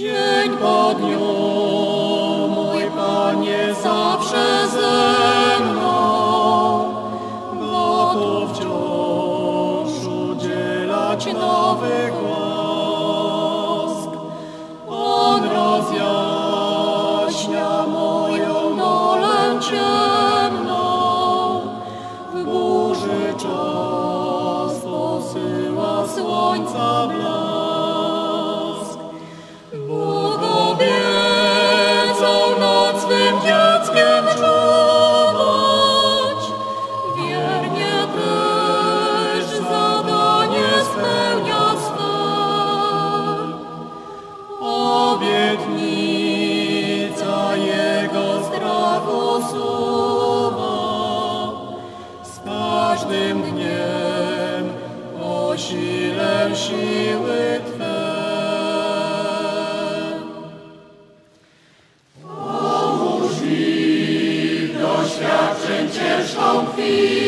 Dzień po dniu, mój Panie, zawsze ze mną, bo tu wciąż udzielać nowych łask. On rozjaśnia moją nolę ciemną, w burzy czas posyła słońca blask. Obietnica Jego strachu suwa, z każdym dniem posilę siły Twe. Pomóż mi w doświadczeń ciężką chwilę,